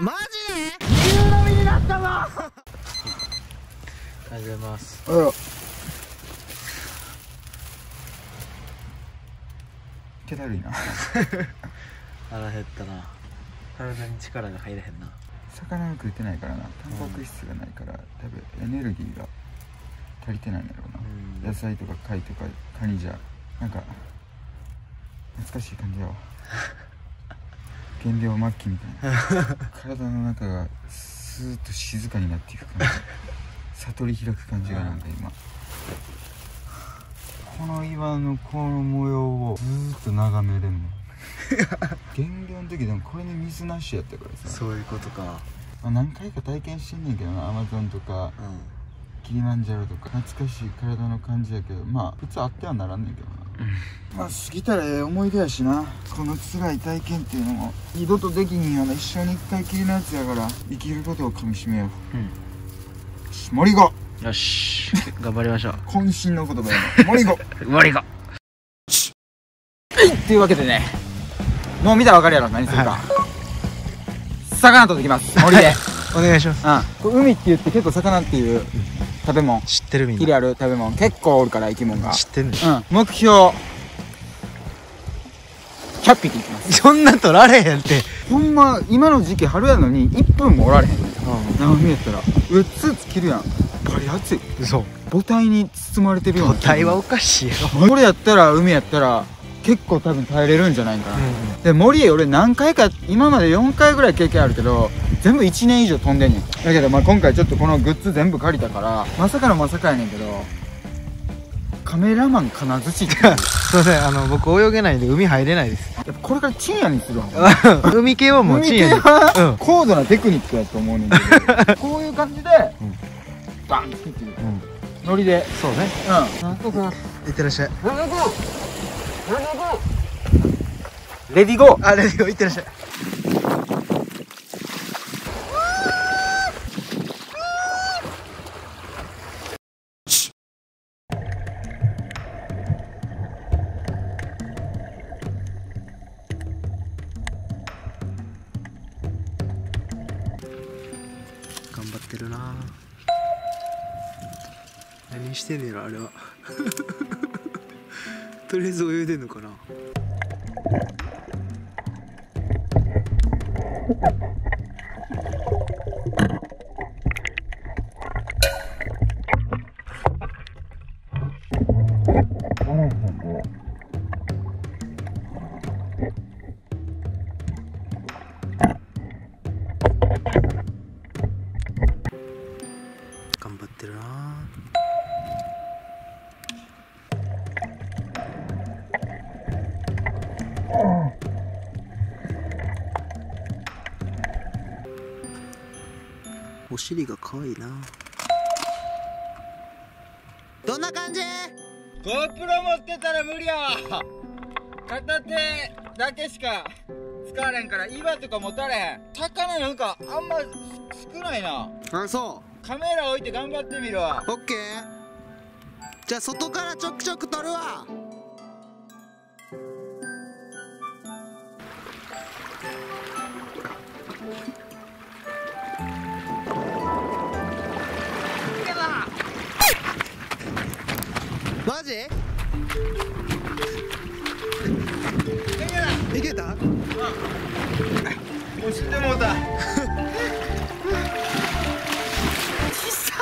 マジで夕飲みになったわ。ありがとうございます。あら気だるいな。腹減ったな。体に力が入らへんな。魚が食ってないからな、タンパク質がないから、多分エネルギーが足りてないんだろうな。野菜とか貝とかカニじゃなんか懐かしい感じだわ。減量末期みたいな。体の中がスーッと静かになっていく感じ。悟り開く感じがなんか今この岩のこの模様をずーっと眺めれるの。減量の時でもこれに水なしやったからさ。そういうことか。何回か体験してんねんけどな、アマゾンとか、キリマンジャロとか。懐かしい体の感じやけど、まあ普通あってはならんねんけどな。まあ過ぎたらええ思い出やしな。この辛い体験っていうのも二度とできんような一生に一回きりのやつやから、生きることをかみしめよう。森子、よし頑張りましょう。渾身の言葉やな、森子。森子っていうわけでね、もう見たら分かるやろ何するか。魚取ってきます、森で。お願いします。海って言って結構魚っていう食べ物知ってるみんな。キリある食べ物結構おるから生き物が知ってる。目標100匹いきます。そんな取られへんって。ほんま今の時期春やのに1分もおられへん。生身やったらうっつうつ着るやん。バリ熱い。嘘。母体に包まれてるような。母体はおかしいやろ。これやったら海やったら結構多分耐えれるんじゃないかな。で森へ俺何回か今まで4回ぐらい経験あるけど、全部1年以上飛んでんねん。だけどまあ今回ちょっとこのグッズ全部借りたからまさかのまさかやねんけど、カメラマン金槌って。すいません、僕泳げないんで海入れないです。やっぱこれからチンヤにするわ。海系はもうチンヤに高度なテクニックやと思うねんけど、こういう感じでバンっていうノリで。そうね。いってらっしゃい。レディーゴー。あ、レディーゴー。いってらっしゃい。頑張ってるな。何してんねやろあれは。とりあえず泳いでんのかな。頑張ってるなぁ。お尻が可愛いな。どんな感じ ？GoPro 持ってたら無理や。片手だけしか使われんから岩とか持たれへん。魚なんかあんま少ないな。あ、そう。カメラ置いて頑張ってみるわ。オッケー。じゃあ外からちょくちょく撮るわ。マジ？いけた？おしってもうた。ちっさ。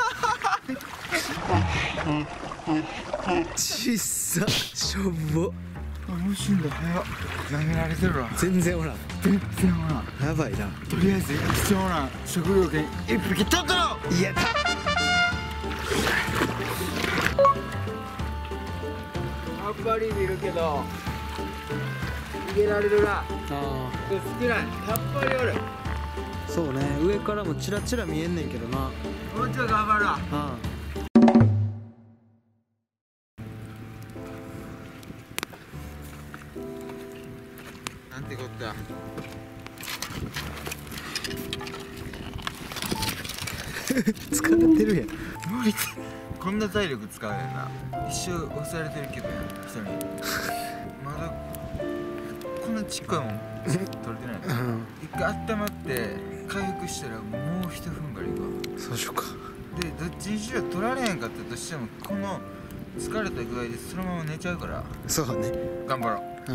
ちっさ。しょぼ。面白いんだ。早っ。投げられてるわ。全然おらん。全然おらん。やばいな。とりあえず貴重な食料券一匹取ったろ。いや。やっぱり見るけど逃げられるな。ああ、好きなやっぱりおる。そうね、上からもチラチラ見えんねんけどな。もうちょい頑張るわ。ああ、なんてこった。疲れてるやん。無理。こんな体力使うやんな。一生押されてるけどやん、人に。まだこんなちっこいもん取れてない。一回温まって回復したらもう一踏ん張りが。そうしようか。でどっちにしろ取られへんかったとしてもこの疲れた具合でそのまま寝ちゃうから。そうね、頑張ろう。う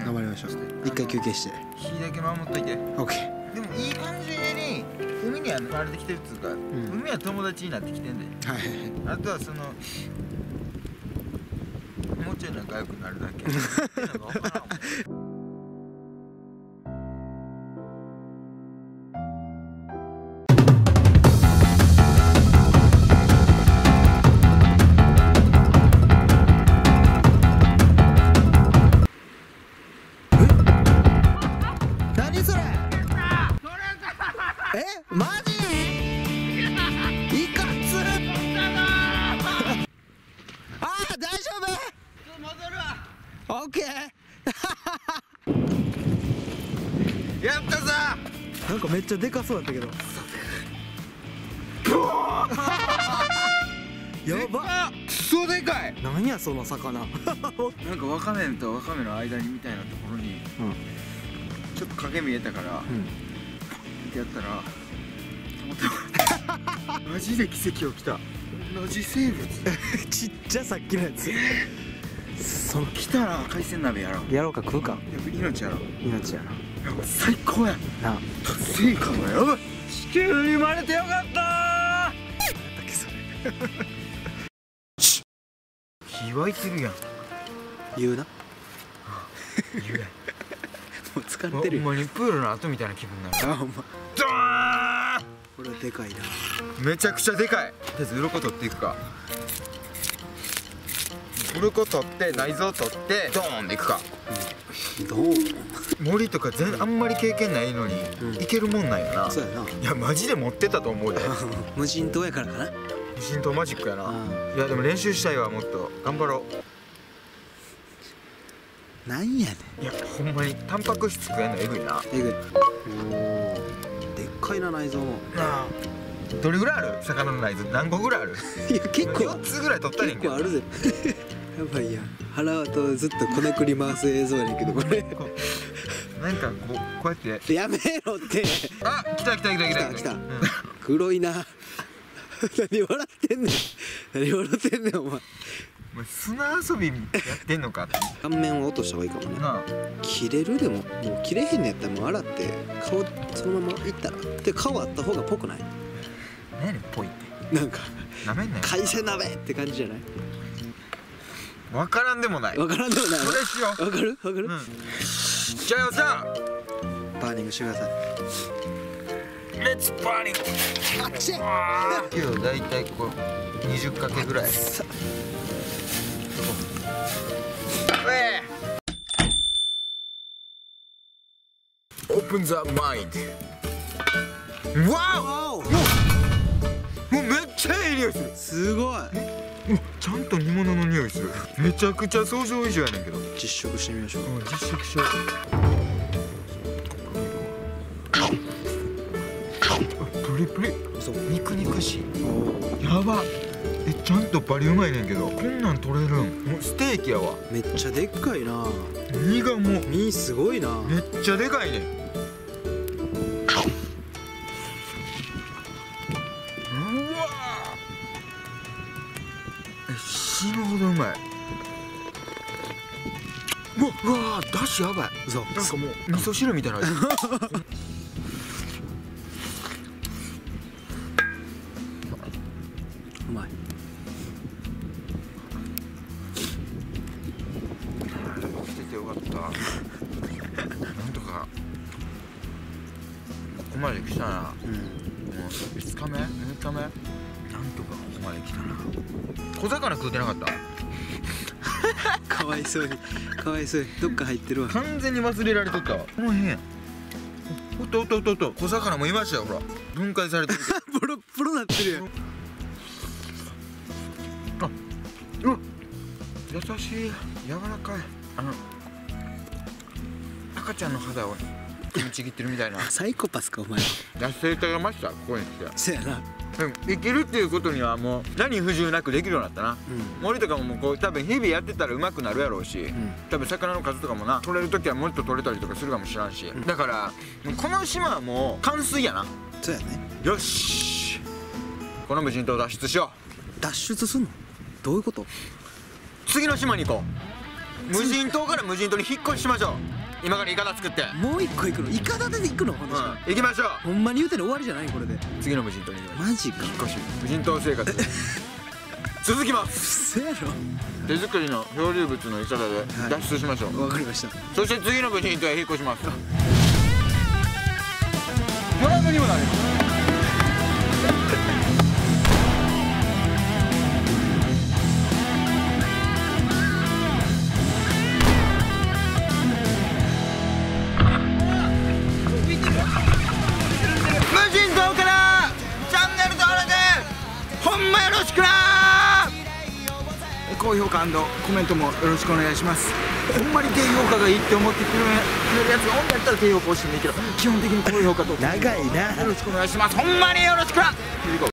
ん、頑張りましょう。一回休憩して火だけ守っといて。 OK。 でもいい感じに海には慣れてきてるっつうか、うん、海は友達になってきてんで、はい、あとはそのもうちょい仲良くなるだけっていうのが分からんもん。オッケー。やったぞ。なんかめっちゃでかそうだったけど。やば。クソでかい。なんやその魚。なんかワカメとワカメの間にみたいなところに、うん、ちょっと影見えたから、うん、ってやったら、マジで奇跡起きた。マジ生物。ちっちゃさっきのやつ。その来たら海鮮鍋やろう。やろうか、食うか。命やろう。命やな。最高やな。達成感がやばい。地球に生まれてよかったー。火湧いてるやん。言うな。言うやん。もう疲れてる。ほんまにプールの後みたいな気分になる。あ、ほんま。ドーン。これはでかいな。めちゃくちゃでかい。とりあえず鱗取っていくか。鱗取って内臓取ってドーンでいくか。ドーン。森とかあんまり経験ないのにいけるもんなんやな。そうやな。いやマジで持ってたと思うで。無人島やからかな。無人島マジックやな。いやでも練習したいわ。もっと頑張ろう。なんやねん。いやほんまにタンパク質食えんのエグいな。エグい。でっかいな内臓も。なあ。どれぐらいある？魚の内臓何個ぐらいある？いや結構4つぐらい取ったねんけど。結構あるぜ。やばいやん。腹とずっとこねくり回す映像やねんけどこれ。なんかこうやって。やめろって。あ、来た来た来た来た来た。黒いな。何笑ってんねん。何笑ってんねんお前。お前砂遊びやってんのかって。顔面を落とした方がいいかもね。切れるでももう切れへんのやったらもう洗って顔そのままいったら。で顔あった方がぽくない？何ぽいってなんか海鮮鍋って感じじゃない？分からんでもない。分からんでもない。それしよう。分かる分かる。じゃあよっしゃバーニングしてください。レッツバーニング。あっちいけど大体こう20かけぐらい。さオープンザマインド。わおすごい。ちゃんと煮物の匂いする。めちゃくちゃ想像以上やねんけど。実食してみましょう。実食しよう。プリプリ。そう肉肉しい。やば。ちゃんとバリうまいねんけど。こんなん取れるん。もうステーキやわ。めっちゃでっかいな。身がもう。身すごいな。めっちゃでかいねん。死ぬほどうまい。うわー、だしやばい。そうなんかもう味噌汁みたいな味。うまい。来ててよかった。なんとかここまで来たな。もう2日目、6日目、なんとかここまで来たな。小魚食うてなかった。かわいそうにかわいそうにどっか入ってるわ。完全に忘れられとったわこの辺や。おっとおっとおっとおっと小魚もいましたよ。ほら分解されてる。ボロボロなってるやん。あっ優しい柔らかい赤ちゃんの肌をちぎってるみたいな。サイコパスかお前。野生体がましたここに来て。そうやな。生きるっていうことにはもう何不自由なくできるようになったな。森とかもこう多分日々やってたらうまくなるやろうし、多分魚の数とかもな、取れる時はもっと取れたりとかするかもしらんし、だからこの島はもう冠水やな。そうやね。よし、この無人島脱出しよう。脱出すんの？どういうこと？次の島に行こう。無人島から無人島に引っ越ししましょう。今からイカダ作ってもう一個行くの？イカダで行くの？この島行きましょう。ほんまに言うてる終わりじゃないこれで。次の無人島に行きます。マジか。引っ越し無人島生活続きます。せやろ。手作りの漂流物のイカダで脱出しましょう。わかりました。そして次の無人島へ引っ越します。ドラムにもなります。高評価&コメントもよろしくお願いします。ほんまに低評価がいいって思ってくれるやつがおんだったら低評価をしてもいいけど、基本的に高評価と長いな。よろしくお願いします。ほんまによろしくな。